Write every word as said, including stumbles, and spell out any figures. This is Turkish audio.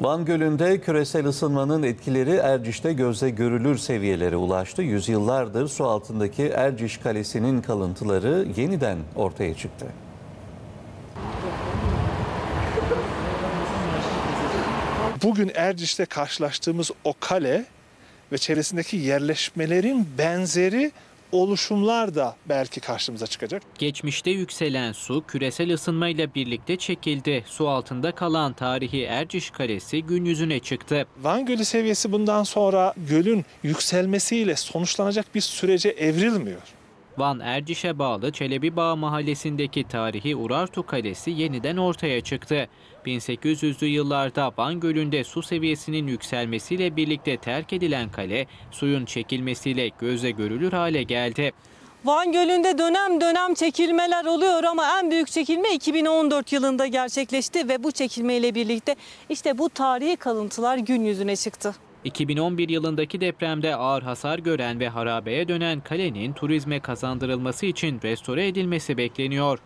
Van Gölü'nde küresel ısınmanın etkileri Erciş'te gözle görülür seviyelere ulaştı. Yüzyıllardır su altındaki Erciş Kalesi'nin kalıntıları yeniden ortaya çıktı. Bugün Erciş'te karşılaştığımız o kale ve çevresindeki yerleşmelerin benzeri oluşumlar da belki karşımıza çıkacak. Geçmişte yükselen su küresel ısınmayla birlikte çekildi. Su altında kalan tarihi Erciş Kalesi gün yüzüne çıktı. Van Gölü seviyesi bundan sonra gölün yükselmesiyle sonuçlanacak bir sürece evrilmiyor. Van Erciş'e bağlı Çelebi Bağ Mahallesi'ndeki tarihi Urartu Kalesi yeniden ortaya çıktı. bin sekiz yüzlü yıllarda Van Gölü'nde su seviyesinin yükselmesiyle birlikte terk edilen kale, suyun çekilmesiyle gözle görülür hale geldi. Van Gölü'nde dönem dönem çekilmeler oluyor ama en büyük çekilme iki bin on dört yılında gerçekleşti ve bu çekilmeyle birlikte işte bu tarihi kalıntılar gün yüzüne çıktı. iki bin on bir yılındaki depremde ağır hasar gören ve harabeye dönen kalenin turizme kazandırılması için restore edilmesi bekleniyor.